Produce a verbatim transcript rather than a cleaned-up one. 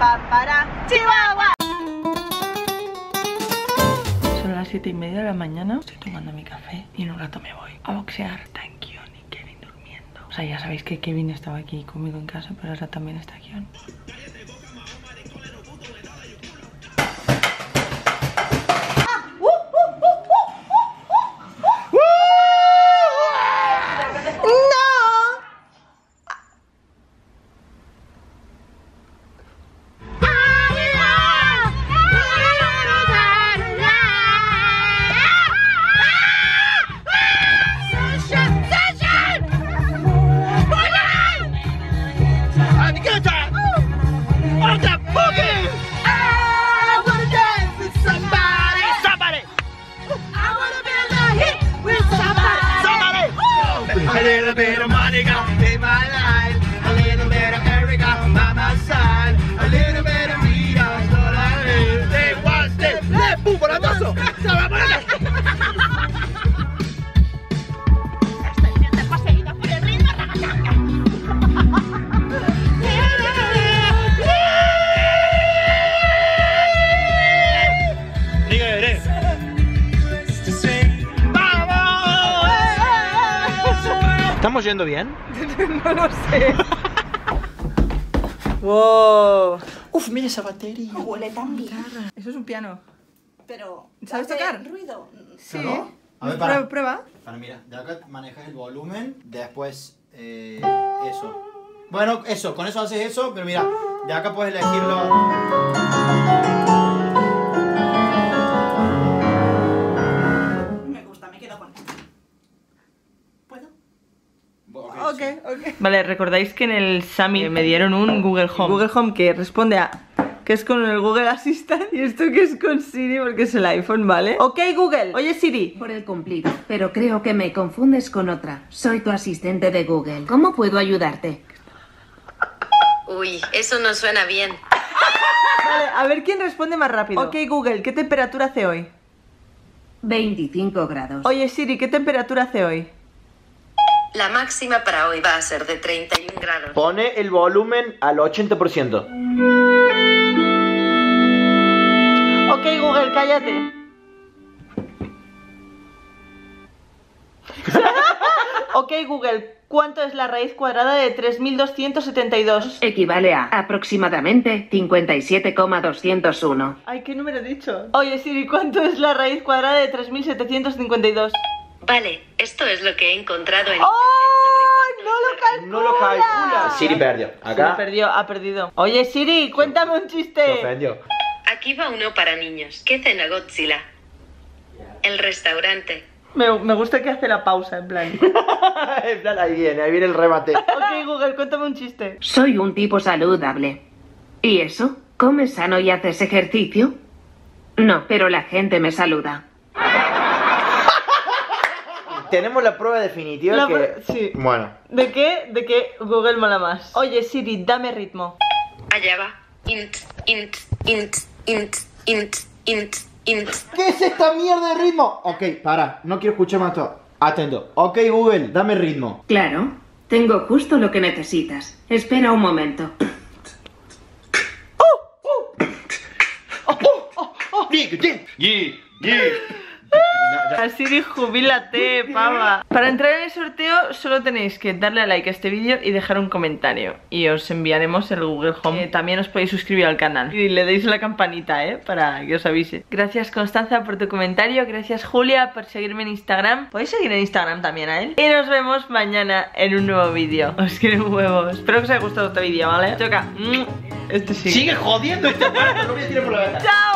pam, para, Chihuahua. Son las siete y media de la mañana. Estoy tomando mi café y en un rato me voy a boxear. Está en Kion y Kevin durmiendo. O sea, ya sabéis que Kevin estaba aquí conmigo en casa, pero ahora también está Kion. ¿Estamos yendo bien? No lo sé. Wow. Uf, mira esa batería. No huele tan bien. Eso es un piano. Pero... ¿Sabes tocar? Ruido. Sí. No, no. A ver, para. Prueba. Para, mira. De acá manejas el volumen. Después... Eh, eso. Bueno, eso. Con eso haces eso. Pero mira. De acá puedes elegirlo. Okay, okay. Vale, recordáis que en el Summit me dieron un Google Home. Google Home que responde a... que es con el Google Assistant y esto que es con Siri porque es el iPhone, ¿vale? Ok Google, oye Siri. Por el cumplido, pero creo que me confundes con otra. Soy tu asistente de Google. ¿Cómo puedo ayudarte? Uy, eso no suena bien. Vale, a ver quién responde más rápido. Ok Google, ¿qué temperatura hace hoy? veinticinco grados. Oye Siri, ¿qué temperatura hace hoy? La máxima para hoy va a ser de treinta y un grados. Pone el volumen al ochenta por ciento. Ok, Google, cállate. Ok, Google, ¿cuánto es la raíz cuadrada de tres mil doscientos setenta y dos? Equivale a aproximadamente cincuenta y siete coma doscientos uno. Ay, ¿qué número he dicho? Oye, Siri, ¿cuánto es la raíz cuadrada de tres mil setecientos cincuenta y dos? Vale, esto es lo que he encontrado en... ¡Oh! Sobre ¡no lo calcula! ¡No lo calcula! Siri perdió. Acá. Siri perdió, ha perdido. Oye, Siri, cuéntame un chiste. Se ofendió. Aquí va uno para niños. ¿Qué cena Godzilla? El restaurante. Me, me gusta que hace la pausa, en plan. En plan, ahí viene, ahí viene el remate. Ok, Google, cuéntame un chiste. Soy un tipo saludable. ¿Y eso? ¿Comes sano y haces ejercicio? No, pero la gente me saluda. Tenemos la prueba definitiva la que... Sí. Bueno. ¿De qué? ¿De qué Google mola más? Oye, Siri, dame ritmo. Allá va. Int, int, int, int, int, int, int. ¿Qué es esta mierda de ritmo? Ok, para. No quiero escuchar más todo. Atento. Ok, Google, dame ritmo. Claro. Tengo justo lo que necesitas. Espera un momento. ¡Oh! ¡Oh! ¡Oh! ¡Oh! ¡Oh! Siri, jubílate, pava. Para entrar en el sorteo solo tenéis que darle a like a este vídeo y dejar un comentario y os enviaremos el Google Home. Eh, también os podéis suscribir al canal y le deis la campanita, eh, para que os avise. Gracias Constanza por tu comentario, gracias Julia por seguirme en Instagram. Podéis seguir en Instagram también a él. Y nos vemos mañana en un nuevo vídeo. Os quiero huevos. Espero que os haya gustado este vídeo, ¿vale? Choca. Esto sigue. Sigue jodiendo este cuarto, no voy a tirar por la ventana. Chao.